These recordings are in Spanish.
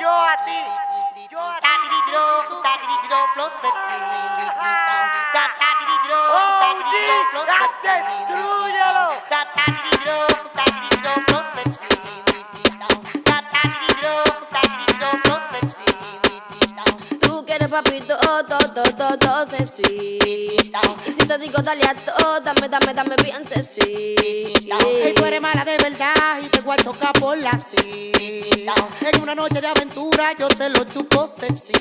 yo a ti, yo a ti. Papito, todo, sexy. Y si te digo dale a todo, dame bien sexy. Hey, tú eres mala de verdad y te voy a chocar por la sí. En una noche de aventura yo te lo chupo sexy.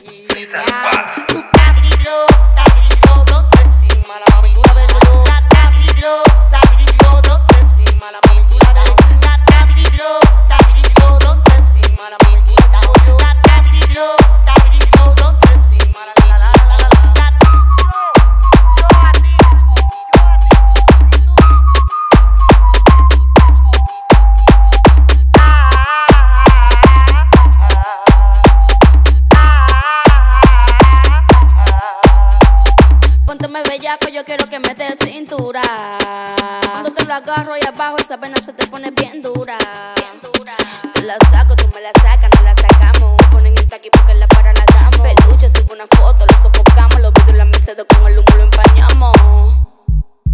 Yo quiero que me des cintura. Cuando te lo agarro y abajo esa vena se te pone bien dura. Te la saco, tú me la sacas, no la sacamos. Ponen el taqui porque en la cara la damos. Peluche, sube una foto, lo sofocamos. Los vidrios, la Mercedes con el humo lo empañamos.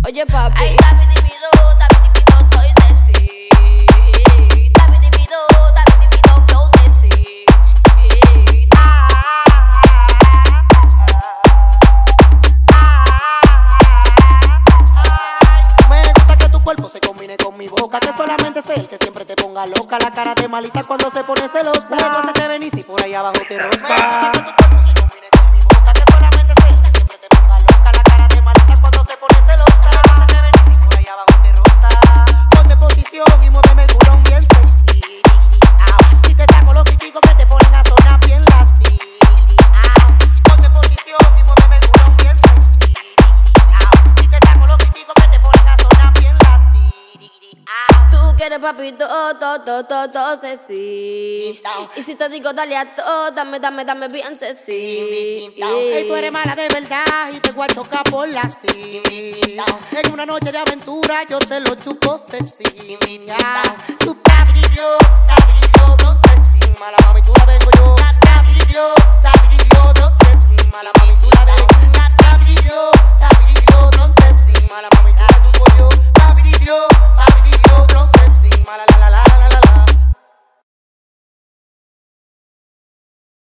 Oye papi, ay papi divido, papi divido, estoy sexy. Papi divido, flow sexy. Se combine con mi boca, que solamente sé el que siempre te ponga loca. La cara de malita cuando se pone celosa, luego se te venís y por ahí abajo te roza. Papito, todo, sexy. Y si te digo dale a todo, dame bien sexy. Hey, tú eres mala de verdad y te voy a chocar por la sí. En una noche de aventura yo te lo chupo sexy. Tu papi y yo, mala mami, tú la vengo yo.